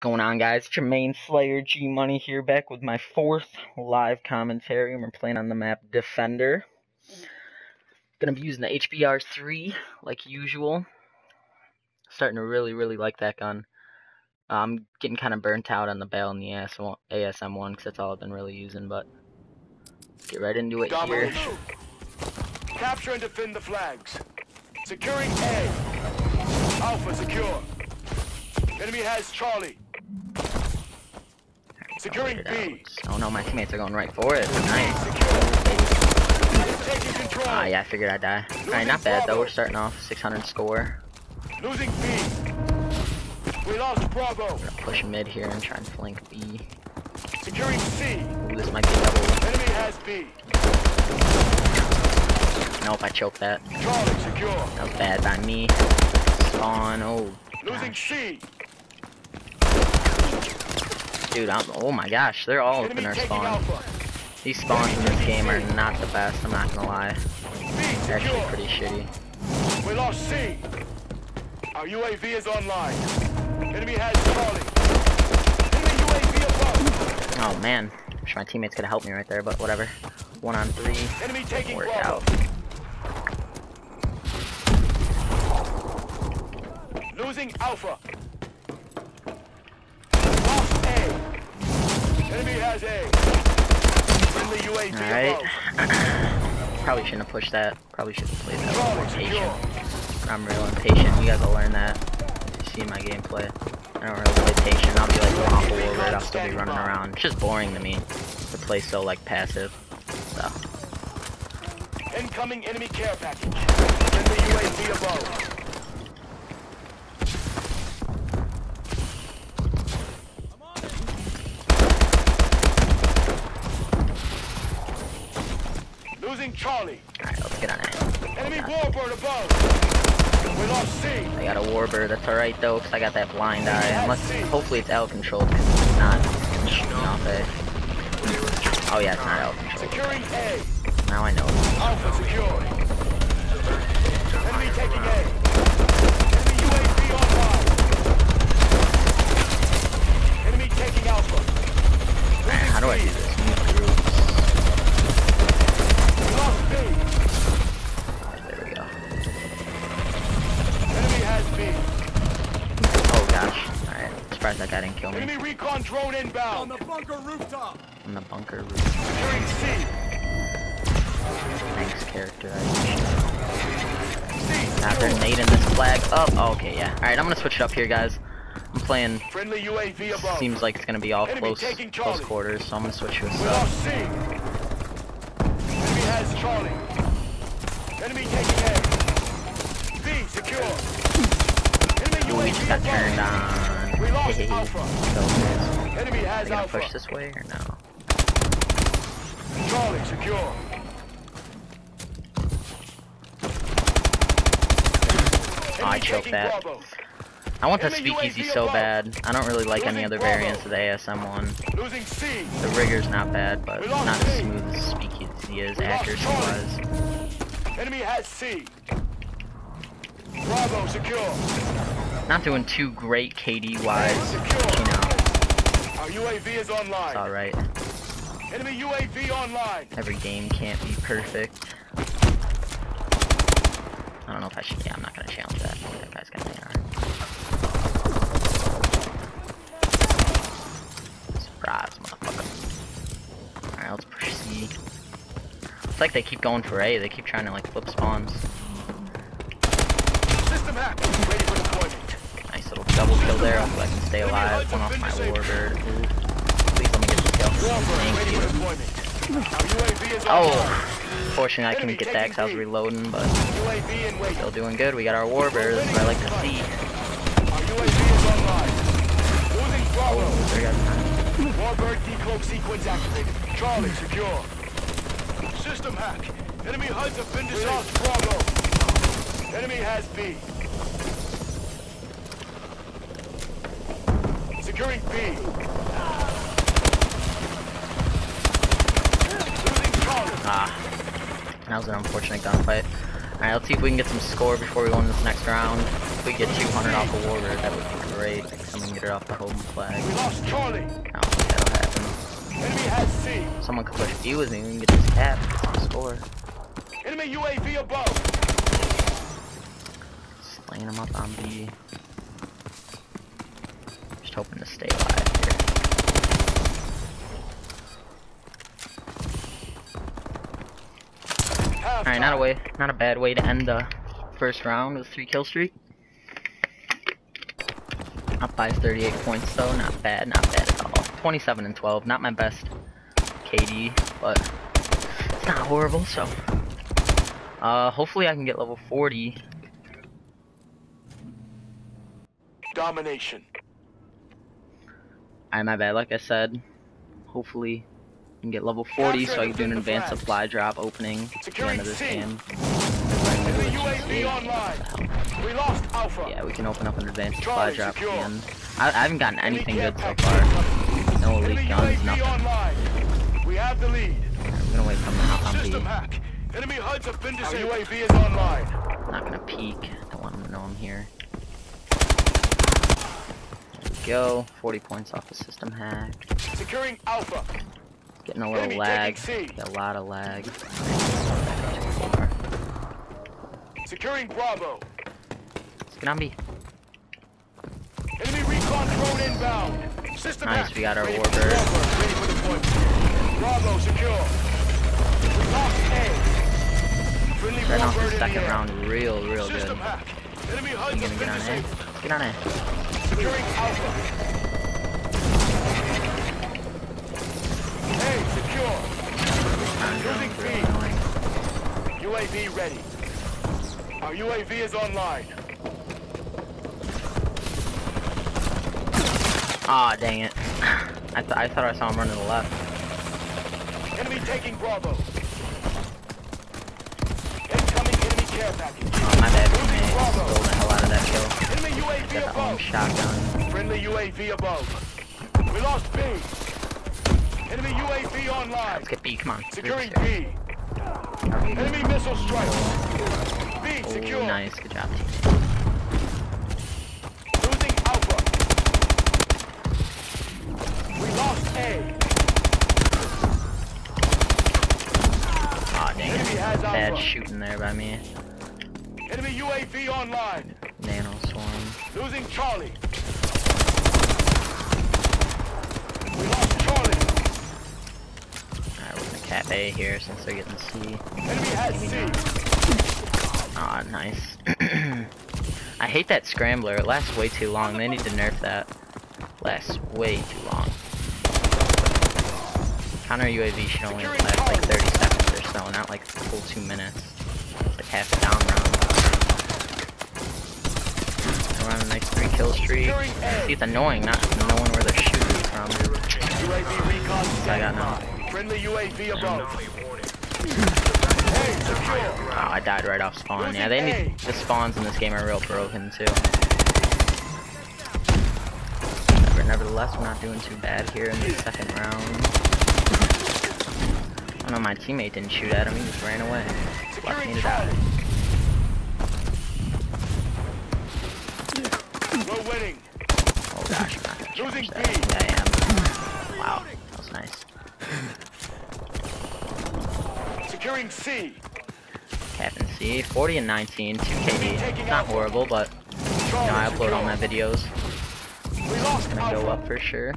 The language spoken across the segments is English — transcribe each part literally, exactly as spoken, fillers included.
Going on, guys? Jermaine Slayer, G Money here, back with my fourth live commentary. We're playing on the map Defender. Gonna be using the H B R three like usual. Starting to really, really like that gun. Uh, I'm getting kind of burnt out on the Bail and the A S M one because that's all I've been really using. But let's get right into it here. Capture and defend the flags. Securing A. Alpha secure. Enemy has Charlie. Securing B. Oh no, my teammates are going right for it. Nice. Ah, yeah, I figured I'd die. Alright, not bad though. We're starting off six hundred score. Losing B. We lost Bravo. We're gonna push mid here and try and flank B. Securing C. Ooh, this might be double. Enemy has B. Nope, I choked that. Charlie secure. That was bad by me. Spawn. Oh. Losing C. Dude, I'm, oh my gosh, they're all up in our spawn. These spawns in this game are not the best, I'm not gonna lie. They're actually pretty shitty. We lost C. Our U A V is online. Enemy has Charlie. Enemy U A V above. Oh man, wish my teammates could have helped me right there, but whatever. One on three. Enemy taking work out. Losing Alpha. Enemy has A. Friendly U A V. Alright. Probably shouldn't have pushed that. Probably should have played that with. I'm real impatient. You guys will learn that. You see my gameplay. I don't really play patient. I'll be like awful over it. I'll still be running around. It's just boring to me to play so like passive. So. Incoming enemy care package. Friendly U A V above. Charlie. Alright, let's get on it. Enemy warbird above. We lost C. I got a warbird. That's alright though, because I got that blind eye. Unless, hopefully it's out controlled, because it's not. Off it. Oh yeah, it's not out controlled. Securing A. Now I know. Alpha secure. Enemy taking A. Enemy U A V online. Enemy taking Alpha. Alright, how do I do this? That guy didn't kill me. Enemy recon drone inbound. On the bunker rooftop. On the bunker rooftop. Securing C. Thanks, character. Not grenade in this flag up. Oh, okay, yeah. All right, I'm gonna switch it up here, guys. I'm playing. Friendly U A V above. Seems like it's gonna be all close, close quarters, so I'm gonna switch this up. C. Enemy has Charlie. Enemy taking A. B secure. Enemy U A V. We just got turned on. We lost Alpha. So, enemy has Alpha. Push this way or no? Charlie secure. Oh, I choked that. Bravo. I want the speakeasy so bad. I don't really like Losing any other Bravo. Variants of the A S M one. Losing C. The rigger's not bad, but it's not as smooth as speakeasy is. Accuracy was. Enemy has C. Bravo secure. Not doing too great K D wise, you know. Our U A V is online. It's alright. Enemy U A V online. Every game can't be perfect. I don't know if I should. Yeah, I'm not gonna challenge that. That guy's got an A R. Surprise, motherfucker. Alright, let's push C. It's like they keep going for A. They keep trying to like flip spawns. System hack. Ready for deployment. Double kill there, hopefully I can stay alive. One off my warbird. Please let me get this kill. Thank you. Oh, fortunately I couldn't get that because I was reloading, but still doing good. We got our warbird, that's what I like to see. Oh, there you go. Warbird decloak sequence activated. Charlie secure. System hack. Enemy H U D have been disabled. Enemy has B. Securing B. Ah, that was an unfortunate gunfight. Alright, let's see if we can get some score before we go into this next round. If we get two hundred off a warbird, that would be great. raid coming here off the home flag. We lost Charlie. I don't think that'll happen. Enemy has C. Someone could push B with me and we can get this cap. It's on score. Enemy U A V above. Slaying him up on B. Just hoping to stay alive here. Alright, not a way, not a bad way to end the first round with three kill streak. Up by thirty-eight points though, not bad, not bad at all. twenty-seven and twelve, not my best K D, but it's not horrible. So, uh, hopefully I can get level forty. Domination. Alright, my bad. Like I said, hopefully and get level forty so I can do an advanced supply drop opening at the end of this game. Yeah, we can open up an advanced supply drop again. I, I haven't gotten anything good so far. No elite guns, nothing. We have the lead. I'm gonna wait for them to hop on B. Enemy H U Ds have been disabled. U A V is online. I'm not gonna peek. I don't want them to know I'm here. There we go. forty points off the system hack. Securing Alpha. Getting a little lag. Got a lot of lag. Securing Bravo. Let's get on B. Enemy recon drone inbound. System nice, we got our warbird. Bravo secure. We lost A. Friendly warbird off the second round, real, real good. Enemy H U Ds are getting on A. Let's get on A. Securing Alpha. Secure. Using feed. U A V ready. Our U A V is online. Ah, oh, dang it! I th I thought I saw him run to the left. Enemy taking Bravo. Incoming enemy care package. Oh, my bad, man. Stole the hell out of that kill. Enemy U A V got above. Shotgun. Friendly U A V above. We lost B. Enemy U A V online. Let's get B, come on. Securing B. Enemy missile strike. B secure. Nice, good job. Losing Alpha. We lost A. Aw, dang it. Bad shooting there by me. Enemy U A V online. Nano swarm. Losing Charlie. Cap A here since they're getting C. Enemy has C. Aw, oh, nice. I hate that scrambler. It lasts way too long. They need to nerf that. Lasts way too long. Counter U A V should only last like thirty seconds or so, not like a full two minutes. Like half a down round. We're on a nice three kill streak. See, it's annoying not knowing where they're shooting from. So I got nothing. Friendly U A V above. Oh, I died right off spawn. Yeah, they need the spawns in this game are real broken too. But nevertheless, we're not doing too bad here in the second round. I know my teammate didn't shoot at him; he just ran away. Left me to die. We're winning. Oh gosh, I'm not gonna losing that. Yeah, I am. Wow, that was nice. Securing C. Captain C, forty and nineteen, two K D. Not horrible, but you know, I upload all my videos. It's gonna go up for sure.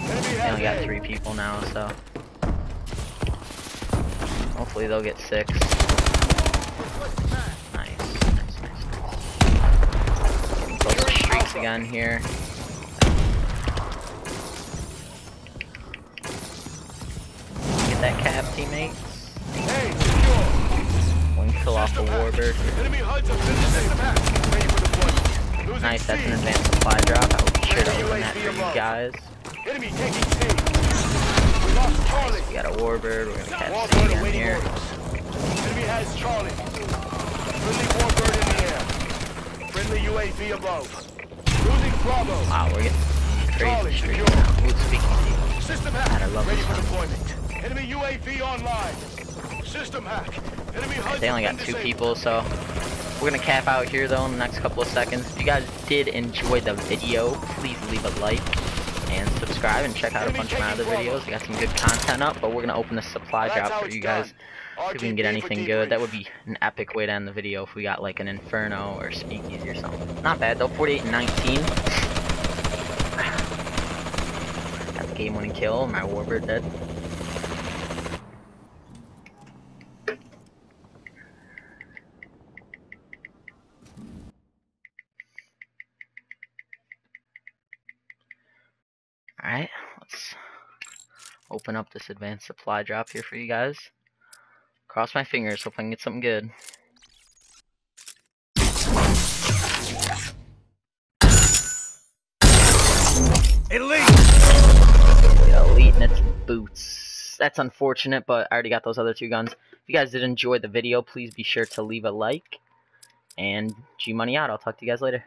I only got three people now, so hopefully they'll get six. Nice, nice, nice. Getting close to streaks again here. That cap, teammates. Hey, one kill off the warbird. Nice, that's an advanced supply drop. I will be sure to open that for you guys. Enemy taking C. We lost Charlie. We got a warbird. We're gonna catch C down here. Enemy has Charlie. Friendly warbird in the air. Friendly U A V above. Losing Bravo. Wow, we're getting crazy streaks now. Ooh, speakeasy. God, I love this one. Enemy U A V online. System hack. Enemy H U D. They only got two people, so We're gonna cap out here though in the next couple of seconds. If you guys did enjoy the video, please leave a like and subscribe and check out a bunch of my other videos. I got some good content up, but we're gonna open a supply drop for you guys. See if we can get anything good. That would be an epic way to end the video if we got like an inferno or speakeasy or something. Not bad though, forty-eight and nineteen. Got the game winning kill, my warbird dead. Alright, let's open up this advanced supply drop here for you guys. Cross my fingers, hope I can get something good. Elite! Elite and its boots. That's unfortunate, but I already got those other two guns. If you guys did enjoy the video, please be sure to leave a like. And G Money out. I'll talk to you guys later.